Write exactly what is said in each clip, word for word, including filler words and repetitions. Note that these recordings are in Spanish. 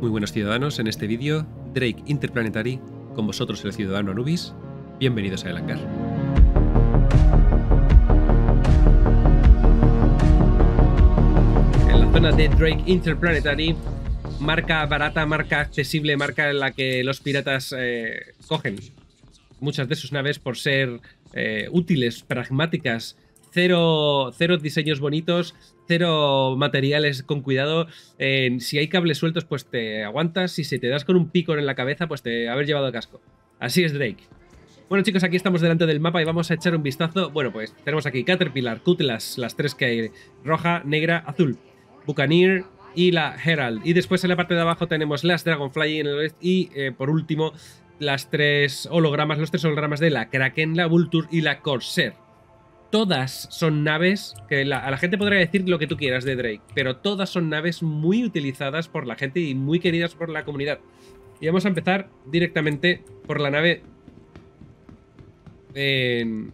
Muy buenos ciudadanos, en este vídeo, Drake Interplanetary, con vosotros el ciudadano Anubis, bienvenidos a El Hangar. En la zona de Drake Interplanetary, marca barata, marca accesible, marca en la que los piratas eh, cogen muchas de sus naves por ser eh, útiles, pragmáticas, Cero, cero diseños bonitos, cero materiales con cuidado. Eh, si hay cables sueltos, pues te aguantas. Si se te das con un pico en la cabeza, pues te haber llevado el casco. Así es Drake. Bueno, chicos, aquí estamos delante del mapa y vamos a echar un vistazo. Bueno, pues tenemos aquí Caterpillar, Cutlass, las tres que hay, roja, negra, azul, Buccaneer y la Herald. Y después en la parte de abajo tenemos las Dragonfly en el oeste y, eh, por último, las tres hologramas, los tres hologramas de la Kraken, la Vulture y la Corsair. Todas son naves, que la, a la gente podrá decir lo que tú quieras de Drake, pero todas son naves muy utilizadas por la gente y muy queridas por la comunidad. Y vamos a empezar directamente por la nave... Eh,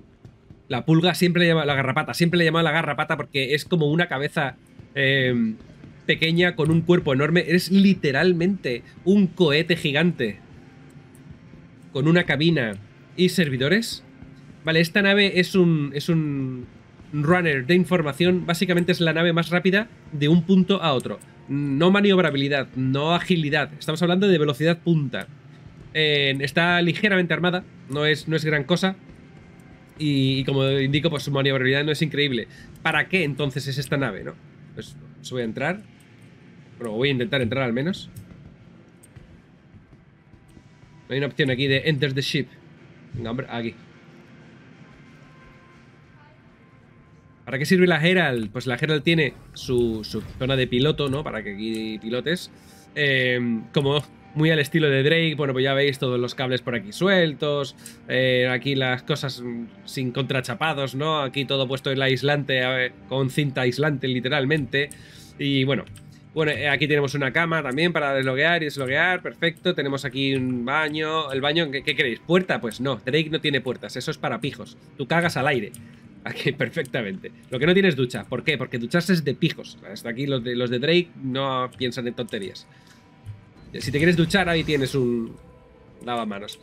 la pulga, siempre le llama la garrapata, siempre le llama la garrapata porque es como una cabeza eh, pequeña con un cuerpo enorme. Es literalmente un cohete gigante con una cabina y servidores. Vale, esta nave es un, es un runner de información. Básicamente es la nave más rápida de un punto a otro. No maniobrabilidad, no agilidad. Estamos hablando de velocidad punta. Eh, está ligeramente armada, no es, no es gran cosa. Y, y como indico, pues su maniobrabilidad no es increíble. ¿Para qué entonces es esta nave, no? Pues voy a entrar. Bueno, voy a intentar entrar al menos. Hay una opción aquí de Enter the Ship. Venga, hombre, aquí. ¿Para qué sirve la Herald? Pues la Herald tiene su, su zona de piloto, ¿no? Para que aquí pilotes. Eh, como muy al estilo de Drake, bueno, pues ya veis todos los cables por aquí sueltos. Eh, aquí las cosas sin contrachapados, ¿no? Aquí todo puesto en la aislante, eh, con cinta aislante, literalmente. Y bueno, bueno, aquí tenemos una cama también para desloguear y desloguear. Perfecto. Tenemos aquí un baño. ¿El baño? ¿Qué, qué queréis? ¿Puerta? Pues no, Drake no tiene puertas. Eso es para pijos. Tú cagas al aire. Aquí, perfectamente. Lo que no tiene es ducha. ¿Por qué? Porque ducharse es de pijos. Hasta aquí los de, los de Drake no piensan en tonterías. Si te quieres duchar, ahí tienes un lavamanos.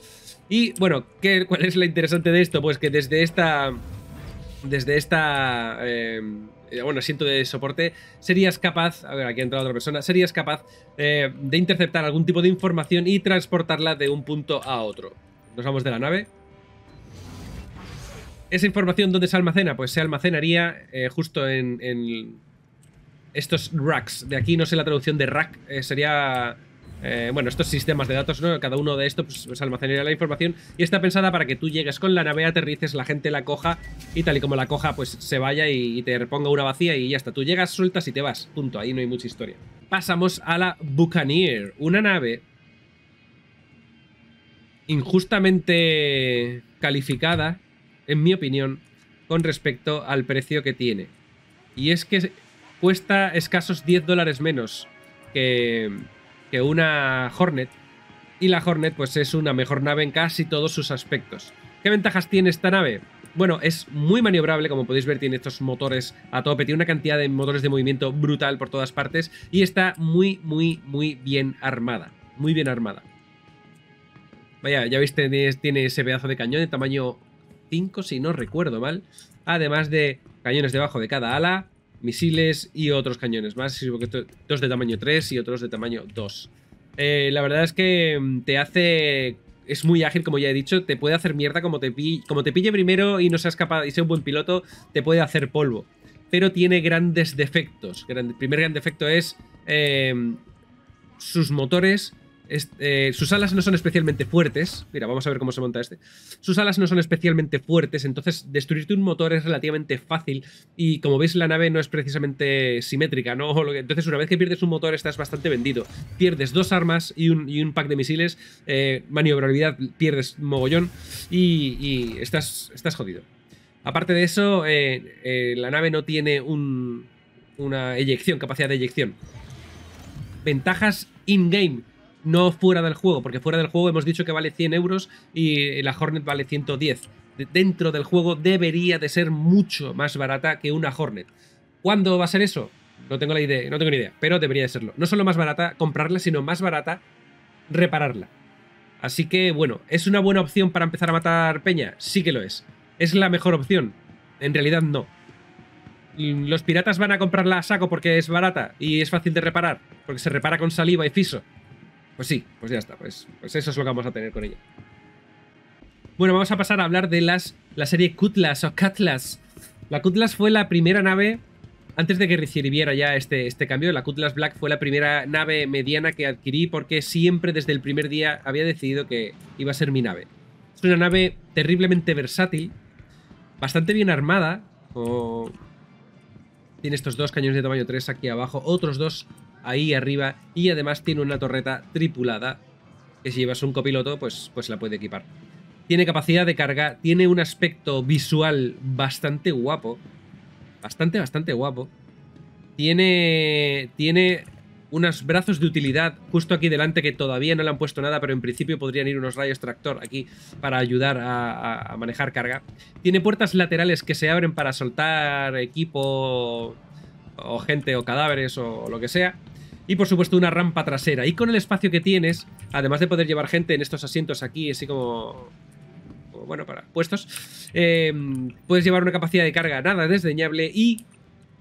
Y, bueno, ¿qué, ¿cuál es lo interesante de esto? Pues que desde esta... Desde esta... Eh, bueno, asiento de soporte, serías capaz... A ver, aquí ha entrado otra persona. Serías capaz eh, de interceptar algún tipo de información y transportarla de un punto a otro. Nos vamos de la nave. ¿Esa información dónde se almacena? Pues se almacenaría eh, justo en, en estos racks. De aquí no sé la traducción de rack. Eh, sería, eh, bueno, estos sistemas de datos, ¿no? Cada uno de estos pues, pues almacenaría la información. Y está pensada para que tú llegues con la nave, aterrices, la gente la coja y tal y como la coja pues se vaya y, y te reponga una vacía y ya está. Tú llegas, sueltas y te vas. Punto. Ahí no hay mucha historia. Pasamos a la Buccaneer. Una nave injustamente calificada, en mi opinión, con respecto al precio que tiene. Y es que cuesta escasos diez dólares menos que, que una Hornet. Y la Hornet pues es una mejor nave en casi todos sus aspectos. ¿Qué ventajas tiene esta nave? Bueno, es muy maniobrable, como podéis ver, tiene estos motores a tope, tiene una cantidad de motores de movimiento brutal por todas partes y está muy, muy, muy bien armada. Muy bien armada. Vaya, ya veis, tiene, tiene ese pedazo de cañón de tamaño cinco, si no recuerdo mal, además de cañones debajo de cada ala, misiles y otros cañones más, dos de tamaño tres y otros de tamaño dos. Eh, la verdad es que te hace... Es muy ágil, como ya he dicho, te puede hacer mierda como te, pi, como te pille primero y no seas capaz y sea un buen piloto, te puede hacer polvo. Pero tiene grandes defectos. Gran, el primer gran defecto es eh, sus motores... Este, eh, sus alas no son especialmente fuertes. Mira, vamos a ver cómo se monta este. Sus alas no son especialmente fuertes, entonces destruirte un motor es relativamente fácil. Y como veis, la nave no es precisamente simétrica, ¿no? Entonces, una vez que pierdes un motor, estás bastante vendido. Pierdes dos armas y un, y un pack de misiles. eh, Maniobrabilidad pierdes mogollón. Y, y estás, estás jodido. Aparte de eso, eh, eh, la nave no tiene un, una eyección, capacidad de eyección. Ventajas in-game, no fuera del juego, porque fuera del juego hemos dicho que vale cien euros y la Hornet vale ciento diez. Dentro del juego debería de ser mucho más barata que una Hornet. ¿Cuándo va a ser eso? No tengo la idea, no tengo ni idea, pero debería de serlo. No solo más barata comprarla, sino más barata repararla. Así que, bueno, ¿es una buena opción para empezar a matar peña? Sí que lo es. ¿Es la mejor opción? En realidad no. ¿Los piratas van a comprarla a saco porque es barata y es fácil de reparar? Porque se repara con saliva y fiso. Pues sí, pues ya está, pues, pues eso es lo que vamos a tener con ella. Bueno, vamos a pasar a hablar de las, la serie Cutlass o Cutlass. La Cutlass fue la primera nave, antes de que recibiera ya este, este cambio, la Cutlass Black fue la primera nave mediana que adquirí porque siempre desde el primer día había decidido que iba a ser mi nave. Es una nave terriblemente versátil, bastante bien armada, o... tiene estos dos cañones de tamaño tres aquí abajo, otros dos ahí arriba y además tiene una torreta tripulada que si llevas un copiloto pues, pues la puede equipar. Tiene capacidad de carga, tiene un aspecto visual bastante guapo. Bastante, bastante guapo. Tiene, tiene unos brazos de utilidad justo aquí delante que todavía no le han puesto nada, pero en principio podrían ir unos rayos tractor aquí para ayudar a, a, a manejar carga. Tiene puertas laterales que se abren para soltar equipo o gente o cadáveres o, o lo que sea. Y por supuesto una rampa trasera. Y con el espacio que tienes, además de poder llevar gente en estos asientos aquí, así como... bueno, para puestos, eh, puedes llevar una capacidad de carga nada desdeñable y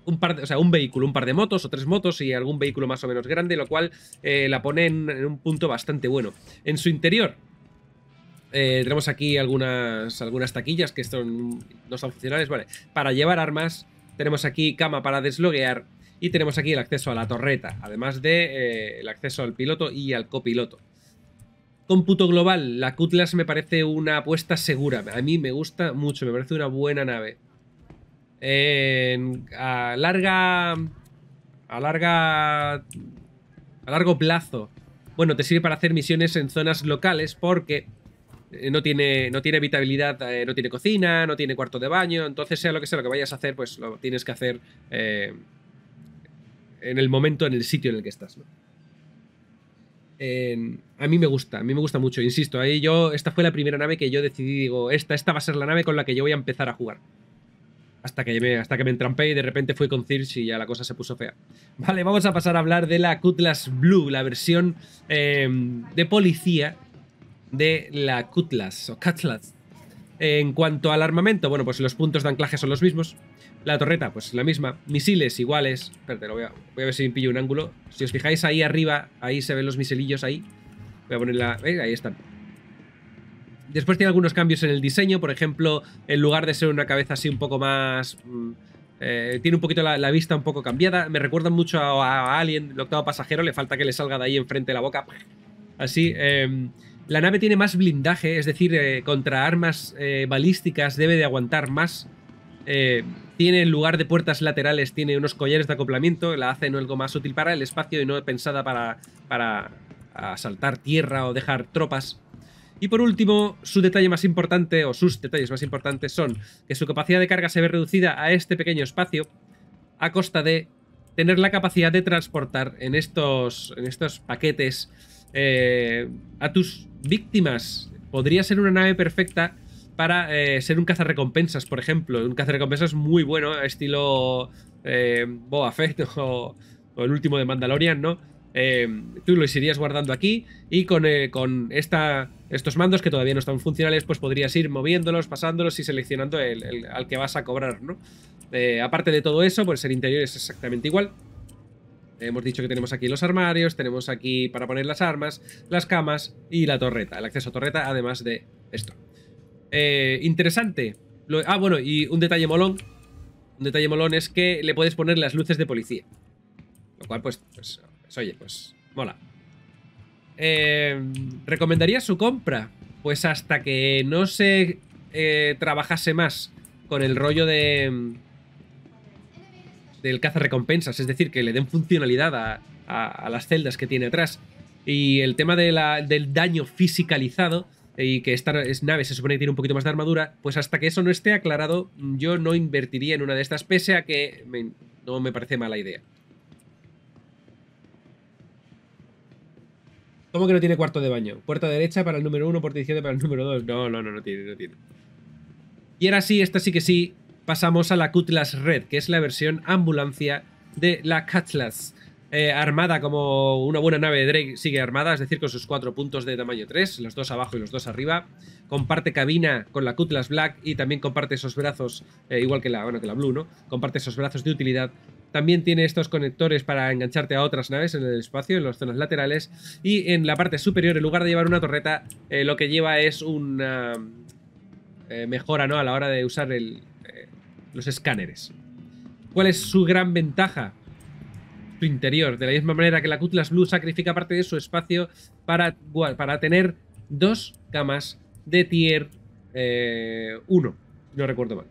un par de, o sea, un vehículo, un par de motos o tres motos y algún vehículo más o menos grande, lo cual eh, la pone en, en un punto bastante bueno. En su interior eh, tenemos aquí algunas, algunas taquillas que son, no son funcionales, vale, para llevar armas, tenemos aquí cama para desloguear y tenemos aquí el acceso a la torreta, además de eh, el acceso al piloto y al copiloto. Cómputo global, la Cutlass me parece una apuesta segura. A mí me gusta mucho, me parece una buena nave. Eh, a larga... A larga... A largo plazo. Bueno, te sirve para hacer misiones en zonas locales porque no tiene, no tiene habitabilidad, eh, no tiene cocina, no tiene cuarto de baño. Entonces, sea lo que sea lo que vayas a hacer, pues lo tienes que hacer eh, en el momento, en el sitio en el que estás, ¿no? Eh, a mí me gusta, a mí me gusta mucho, insisto, ahí yo, esta fue la primera nave que yo decidí, digo, esta, esta va a ser la nave con la que yo voy a empezar a jugar. Hasta que me, hasta que me entrampé y de repente fui con Circe y ya la cosa se puso fea. Vale, vamos a pasar a hablar de la Cutlass Blue, la versión eh, de policía de la Cutlass o Cutlass. En cuanto al armamento, bueno, pues los puntos de anclaje son los mismos. La torreta, pues la misma. Misiles iguales. Espérate, lo voy, a, voy a ver si pillo un ángulo. Si os fijáis ahí arriba, ahí se ven los misilillos ahí. Voy a poner la... Eh, ahí están. Después tiene algunos cambios en el diseño. Por ejemplo, en lugar de ser una cabeza así un poco más... Eh, tiene un poquito la, la vista un poco cambiada. Me recuerda mucho a, a Alien, el octavo pasajero. Le falta que le salga de ahí enfrente la boca. Así... Eh, la nave tiene más blindaje, es decir, eh, contra armas eh, balísticas debe de aguantar más. Eh, tiene en lugar de puertas laterales, tiene unos collares de acoplamiento, la hacen algo más útil para el espacio y no pensada para, para asaltar tierra o dejar tropas. Y por último, su detalle más importante, o sus detalles más importantes son que su capacidad de carga se ve reducida a este pequeño espacio a costa de tener la capacidad de transportar en estos, en estos paquetes Eh, a tus víctimas. Podría ser una nave perfecta para eh, ser un cazarrecompensas, por ejemplo. Un cazarrecompensas muy bueno, estilo eh, Boba Fett o, o el último de Mandalorian, ¿no? Eh, tú los irías guardando aquí y con, eh, con esta, estos mandos que todavía no están funcionales, pues podrías ir moviéndolos, pasándolos y seleccionando el, el, al que vas a cobrar, ¿no? Eh, aparte de todo eso, pues el interior es exactamente igual. Hemos dicho que tenemos aquí los armarios, tenemos aquí para poner las armas, las camas y la torreta, el acceso a torreta, además de esto. Eh, interesante. Lo, ah, bueno, y un detalle molón. Un detalle molón es que le puedes poner las luces de policía. Lo cual, pues, pues, pues oye, pues mola. Eh, ¿Recomendaría su compra? Pues hasta que no se eh, trabajase más con el rollo de... del cazarrecompensas, es decir, que le den funcionalidad a, a, a las celdas que tiene atrás. Y el tema de la, del daño fisicalizado y que esta nave se supone que tiene un poquito más de armadura, pues hasta que eso no esté aclarado, yo no invertiría en una de estas, pese a que me, no me parece mala idea. ¿Cómo que no tiene cuarto de baño? Puerta derecha para el número uno, puerta izquierda para el número dos. No, no, no, no tiene, no tiene. Y ahora sí, esta sí que sí. Pasamos a la Cutlass Red, que es la versión ambulancia de la Cutlass. Eh, armada como una buena nave de Drake, sigue armada, es decir, con sus cuatro puntos de tamaño tres, los dos abajo y los dos arriba. Comparte cabina con la Cutlass Black y también comparte esos brazos, eh, igual que la, bueno, que la Blue, ¿no? Comparte esos brazos de utilidad. También tiene estos conectores para engancharte a otras naves en el espacio, en las zonas laterales. Y en la parte superior, en lugar de llevar una torreta, eh, lo que lleva es una eh, mejora, ¿no?, a la hora de usar el, eh, los escáneres. ¿Cuál es su gran ventaja? Su interior. De la misma manera que la Cutlass Blue sacrifica parte de su espacio para, para tener dos camas de tier eh, uno, no recuerdo mal.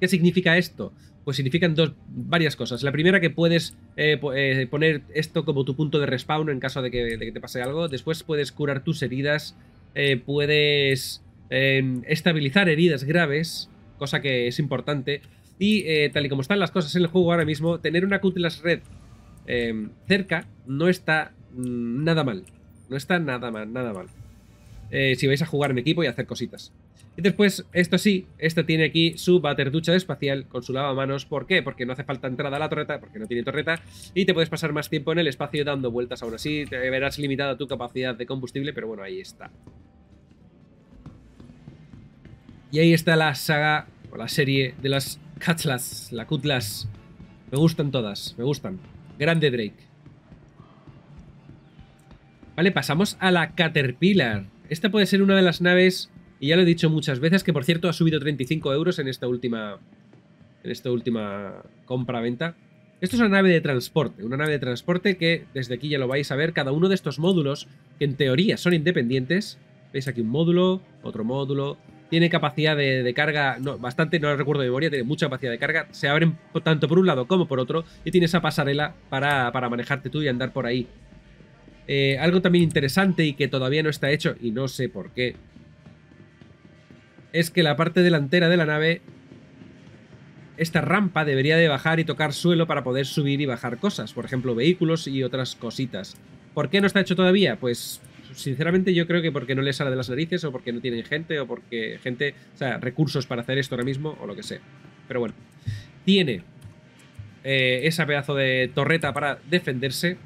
¿Qué significa esto? Pues significan dos, varias cosas. La primera, que puedes eh, po eh, poner esto como tu punto de respawn en caso de que, de que te pase algo. Después puedes curar tus heridas, eh, puedes eh, estabilizar heridas graves, cosa que es importante. Y eh, tal y como están las cosas en el juego ahora mismo, tener una Cutlass Red eh, cerca no está mm, nada mal. No está nada mal, nada mal. Eh, si vais a jugar en equipo y hacer cositas. Y después, esto sí, esto tiene aquí su baterducha espacial con su lavamanos. ¿Por qué? Porque no hace falta entrada a la torreta, porque no tiene torreta. Y te puedes pasar más tiempo en el espacio dando vueltas. Aún así, te verás limitada tu capacidad de combustible, pero bueno, ahí está. Y ahí está la saga, o la serie de las Cutlass, la Cutlass. Me gustan todas, me gustan. Grande Drake. Vale, pasamos a la Caterpillar. Esta puede ser una de las naves, y ya lo he dicho muchas veces, que por cierto ha subido treinta y cinco euros en esta última en esta última compra-venta. Esto es una nave de transporte, una nave de transporte que desde aquí ya lo vais a ver. Cada uno de estos módulos, que en teoría son independientes, veis aquí un módulo, otro módulo. Tiene capacidad de, de carga, no, bastante, no recuerdo de memoria, tiene mucha capacidad de carga. Se abren tanto por un lado como por otro y tiene esa pasarela para, para manejarte tú y andar por ahí. Eh, algo también interesante y que todavía no está hecho, y no sé por qué, es que la parte delantera de la nave, esta rampa debería de bajar y tocar suelo para poder subir y bajar cosas. Por ejemplo, vehículos y otras cositas. ¿Por qué no está hecho todavía? Pues sinceramente yo creo que porque no les sale de las narices, o porque no tienen gente, o porque gente, o sea, recursos para hacer esto ahora mismo, o lo que sea. Pero bueno, tiene eh, esa pedazo de torreta para defenderse.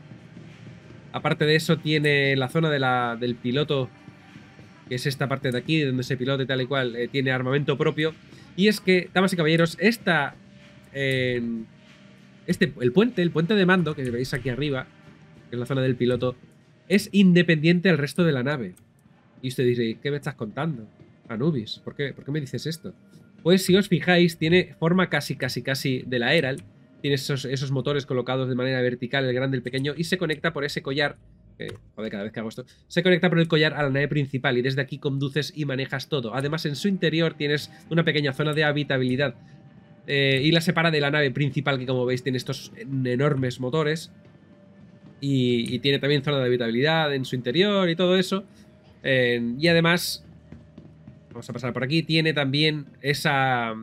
Aparte de eso, tiene la zona de la, del piloto, que es esta parte de aquí, donde se pilota y tal y cual, eh, tiene armamento propio. Y es que, damas y caballeros, esta, eh, este, el puente, el puente de mando, que veis aquí arriba, que es la zona del piloto, es independiente al resto de la nave. Y usted dice, ¿qué me estás contando, Anubis? ¿Por qué, ¿Por qué me dices esto? Pues si os fijáis, tiene forma casi, casi, casi de la Herald. Tiene esos, esos motores colocados de manera vertical, el grande, el pequeño, y se conecta por ese collar. Eh, joder, cada vez que hago esto. Se conecta por el collar a la nave principal y desde aquí conduces y manejas todo. Además, en su interior tienes una pequeña zona de habitabilidad. Eh, y la separa de la nave principal, que como veis tiene estos enormes motores. Y, y tiene también zona de habitabilidad en su interior y todo eso. Eh, y además, vamos a pasar por aquí, tiene también esa,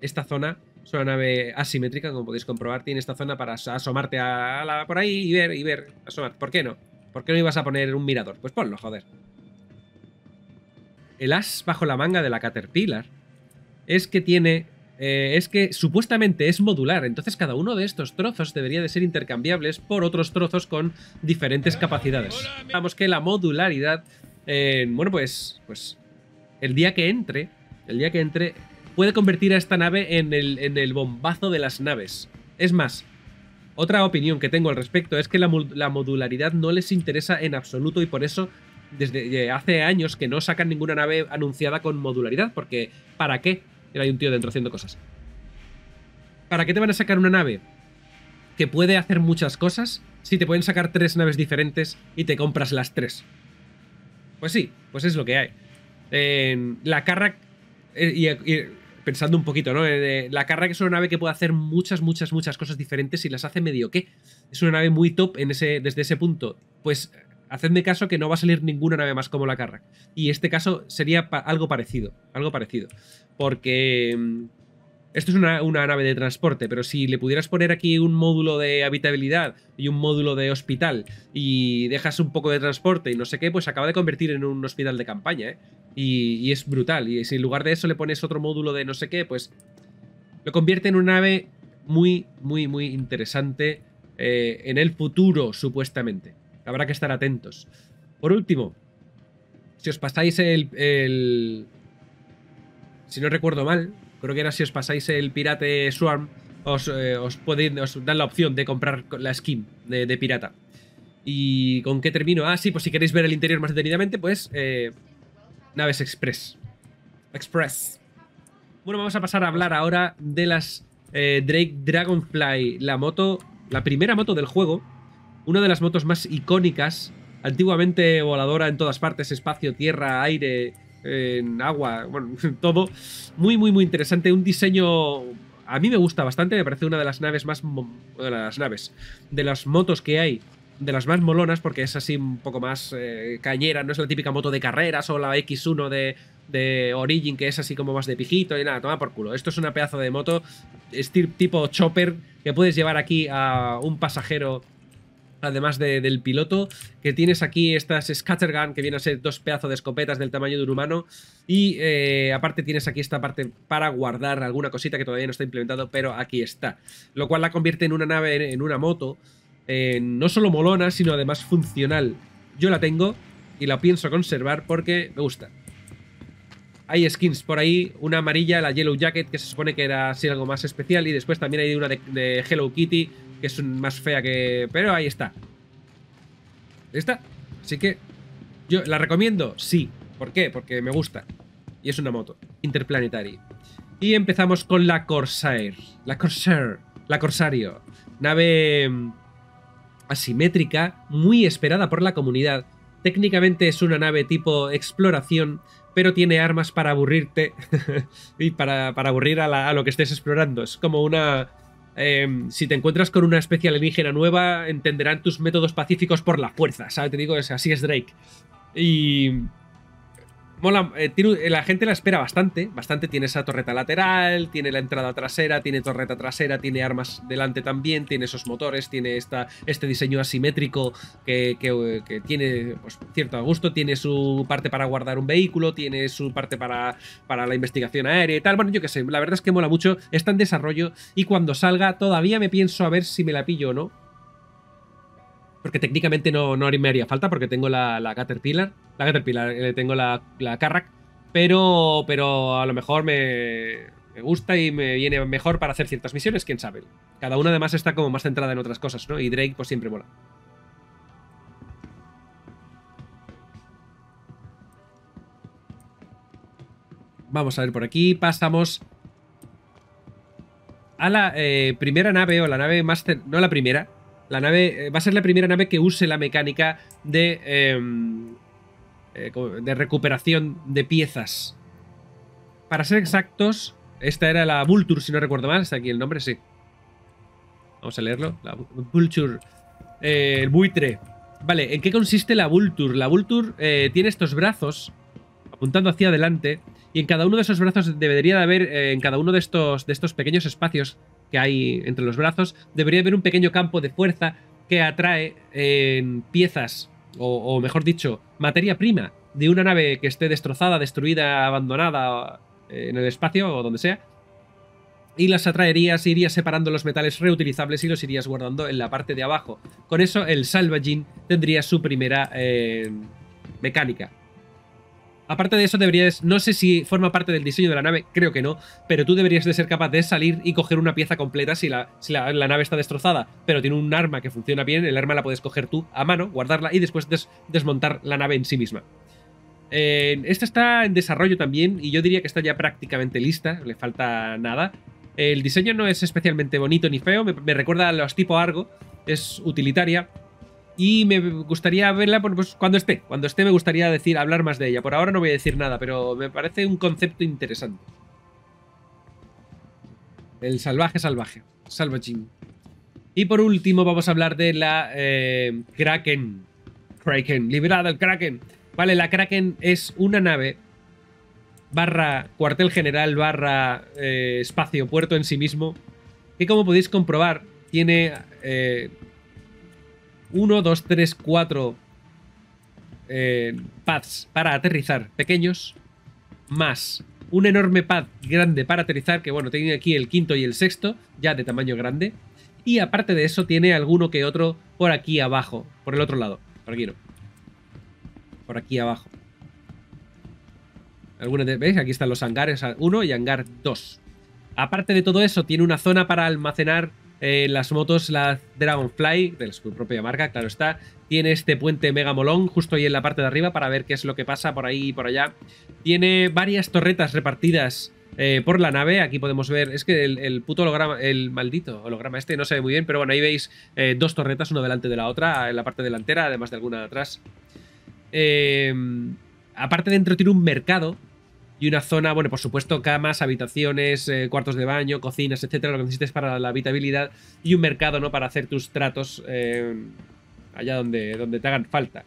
esta zona, es una nave asimétrica, como podéis comprobar, tiene esta zona para asomarte a la, por ahí y ver, y ver, asomarte. ¿Por qué no? ¿Por qué no ibas a poner un mirador? Pues ponlo, joder. El as bajo la manga de la Caterpillar es que tiene... Eh, es que supuestamente es modular, entonces cada uno de estos trozos debería de ser intercambiables por otros trozos con diferentes capacidades. Vamos, que la modularidad, eh, bueno, pues, pues el día que entre, el día que entre, puede convertir a esta nave en el, en el bombazo de las naves. Es más, otra opinión que tengo al respecto es que la, la modularidad no les interesa en absoluto, y por eso desde hace años que no sacan ninguna nave anunciada con modularidad, porque ¿para qué? Hay un tío dentro haciendo cosas. ¿Para qué te van a sacar una nave que puede hacer muchas cosas si te pueden sacar tres naves diferentes y te compras las tres? Pues sí, pues es lo que hay. Eh, la Carrack, eh, y, y, pensando un poquito, ¿no? Eh, la Carrack es una nave que puede hacer muchas, muchas, muchas cosas diferentes y las hace medio qué. Es una nave muy top en ese, desde ese punto. Pues hacedme caso que no va a salir ninguna nave más como la Carrack. Y este caso sería pa- algo parecido, algo parecido. Porque esto es una, una nave de transporte, pero si le pudieras poner aquí un módulo de habitabilidad y un módulo de hospital y dejas un poco de transporte y no sé qué, pues acaba de convertir en un hospital de campaña, ¿eh? Y, y es brutal. Y si en lugar de eso le pones otro módulo de no sé qué, pues lo convierte en una nave muy, muy, muy interesante eh, en el futuro, supuestamente. Habrá que estar atentos. Por último, si os pasáis el... el si no recuerdo mal, creo que era si os pasáis el Pirate Swarm, os, eh, os, pueden, os dan la opción de comprar la skin de, de pirata. ¿Y con qué termino? Ah, sí, pues si queréis ver el interior más detenidamente, pues... Eh, naves Express. Express. Bueno, vamos a pasar a hablar ahora de las eh, Drake Dragonfly, la moto, la primera moto del juego, una de las motos más icónicas, antiguamente voladora en todas partes, espacio, tierra, aire, eh, agua, bueno, todo. Muy, muy, muy interesante. Un diseño... A mí me gusta bastante, me parece una de las naves más... de las naves, de las motos que hay, de las más molonas, porque es así un poco más eh, cañera, no es la típica moto de carreras o la equis uno de, de Origin, que es así como más de pijito y nada, toma por culo. Esto es una pedazo de moto tipo chopper que puedes llevar aquí a un pasajero, además de, del piloto, que tienes aquí estas scattergun, que vienen a ser dos pedazos de escopetas del tamaño de un humano, y eh, aparte tienes aquí esta parte para guardar alguna cosita que todavía no está implementado, pero aquí está, lo cual la convierte en una nave, en, en una moto, Eh, no solo molona, sino además funcional. Yo la tengo y la pienso conservar porque me gusta. Hay skins por ahí, una amarilla, la Yellow Jacket, que se supone que era así algo más especial, y después también hay una de, de Hello Kitty, que es más fea que... pero ahí está. Ahí está. Así que yo la recomiendo, sí. ¿Por qué? Porque me gusta. Y es una moto Interplanetary. Y empezamos con la Corsair. La Corsair. La Corsario. Nave... asimétrica, muy esperada por la comunidad. Técnicamente es una nave tipo exploración, pero tiene armas para aburrirte y para, para aburrir a, la, a lo que estés explorando. Es como una... Eh, si te encuentras con una especie alienígena nueva, entenderán tus métodos pacíficos por la fuerza, ¿sabes? Te digo, es, así es Drake. Y... mola, eh, tiene, la gente la espera bastante, bastante. Tiene esa torreta lateral, tiene la entrada trasera, tiene torreta trasera, tiene armas delante también, tiene esos motores, tiene esta, este diseño asimétrico que, que, que tiene pues, cierto gusto, tiene su parte para guardar un vehículo, tiene su parte para, para la investigación aérea y tal. Bueno, yo qué sé, la verdad es que mola mucho, está en desarrollo y cuando salga todavía me pienso a ver si me la pillo o no. Porque técnicamente no, no me haría falta, porque tengo la, la Caterpillar. La Caterpillar, eh, tengo la, la Carrack. Pero, pero a lo mejor me, me gusta y me viene mejor para hacer ciertas misiones, quién sabe. Cada una además está como más centrada en otras cosas, ¿no? Y Drake pues siempre mola. Vamos a ver por aquí. Pasamos a la eh, primera nave, o la nave más... No la primera... La nave eh, va a ser la primera nave que use la mecánica de, eh, eh, de recuperación de piezas. Para ser exactos, esta era la Vulture, si no recuerdo mal. Está aquí el nombre, sí. Vamos a leerlo. La Vulture, eh, el buitre. Vale, ¿en qué consiste la Vulture? La Vulture eh, tiene estos brazos apuntando hacia adelante y en cada uno de esos brazos debería de haber, eh, en cada uno de estos, de estos pequeños espacios que hay entre los brazos, debería haber un pequeño campo de fuerza que atrae eh, piezas, o, o mejor dicho, materia prima de una nave que esté destrozada, destruida, abandonada eh, en el espacio o donde sea, y las atraerías, irías separando los metales reutilizables y los irías guardando en la parte de abajo. Con eso el salvaging tendría su primera eh, mecánica. Aparte de eso deberías, no sé si forma parte del diseño de la nave, creo que no, pero tú deberías de ser capaz de salir y coger una pieza completa si la, si la, la nave está destrozada, pero tiene un arma que funciona bien, el arma la puedes coger tú a mano, guardarla y después des, desmontar la nave en sí misma. Eh, esta está en desarrollo también y yo diría que está ya prácticamente lista, le falta nada. El diseño no es especialmente bonito ni feo, me, me recuerda a los tipo Argo, es utilitaria. Y me gustaría verla pues, cuando esté. Cuando esté me gustaría decir, hablar más de ella. Por ahora no voy a decir nada, pero me parece un concepto interesante. El salvaje salvaje. Salvaging. Y por último vamos a hablar de la eh, Kraken. Kraken. Liberada el Kraken. Vale, la Kraken es una nave barra cuartel general barra eh, espacio puerto en sí mismo. Que como podéis comprobar tiene... Eh, uno, dos, tres, cuatro eh, pads para aterrizar pequeños, más un enorme pad grande para aterrizar, que bueno, tiene aquí el quinto y el sexto, ya de tamaño grande. Y aparte de eso, tiene alguno que otro por aquí abajo, por el otro lado. Por aquí no. Por aquí abajo. Algunos de, ¿veis? Aquí están los hangares uno y hangar dos. Aparte de todo eso, tiene una zona para almacenar eh, las motos, la Dragonfly, de su propia marca, claro está. Tiene este puente mega molón justo ahí en la parte de arriba para ver qué es lo que pasa por ahí y por allá. Tiene varias torretas repartidas eh, por la nave. Aquí podemos ver, es que el, el puto holograma, el maldito holograma este no se ve muy bien, pero bueno, ahí veis eh, dos torretas, una delante de la otra, en la parte delantera, además de alguna de atrás. Eh, aparte dentro tiene un mercado y una zona, bueno, por supuesto, camas, habitaciones, eh, cuartos de baño, cocinas, etcétera, lo que necesites para la habitabilidad, y un mercado, ¿no?, para hacer tus tratos eh, allá donde, donde te hagan falta.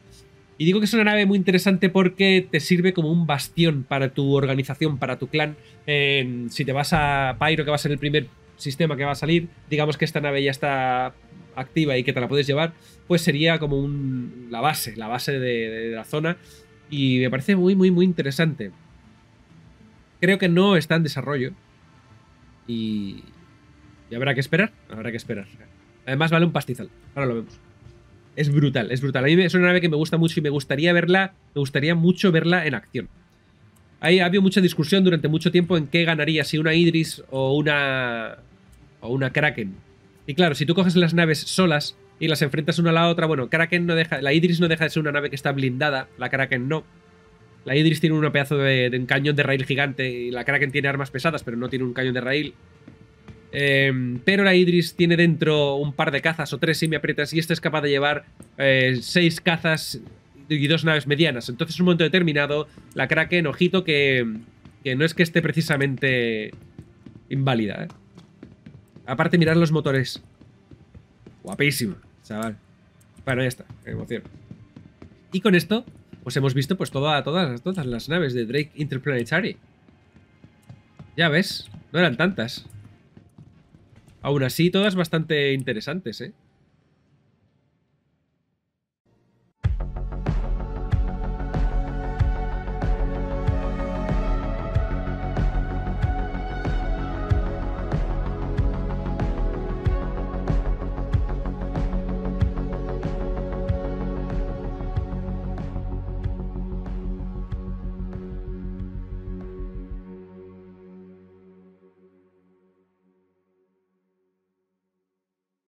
Y digo que es una nave muy interesante porque te sirve como un bastión para tu organización, para tu clan. Eh, si te vas a Pyro, que va a ser el primer sistema que va a salir, digamos que esta nave ya está activa y que te la puedes llevar, pues sería como un, la base, la base de, de, de la zona, y me parece muy, muy, muy interesante. Creo que no está en desarrollo y, y habrá que esperar, habrá que esperar. Además vale un pastizal, ahora lo vemos. Es brutal, es brutal. A mí es una nave que me gusta mucho y me gustaría verla, me gustaría mucho verla en acción. Ahí ha habido mucha discusión durante mucho tiempo en qué ganaría, si una Idris o una o una Kraken. Y claro, si tú coges las naves solas y las enfrentas una a la otra, bueno, Kraken no deja, la Idris no deja de ser una nave que está blindada, la Kraken no. La Idris tiene un pedazo de, de un cañón de rail gigante y la Kraken tiene armas pesadas, pero no tiene un cañón de rail. Eh, pero la Idris tiene dentro un par de cazas o tres si me aprietas, y este es capaz de llevar eh, seis cazas y dos naves medianas. Entonces, en un momento determinado, la Kraken, ojito, que, que no es que esté precisamente inválida, ¿eh? Aparte, mirad los motores. Guapísima, chaval. Bueno, ya está, me emociono. Y con esto, pues hemos visto pues toda, todas, todas las naves de Drake Interplanetary. Ya ves, no eran tantas. Aún así, todas bastante interesantes, ¿eh?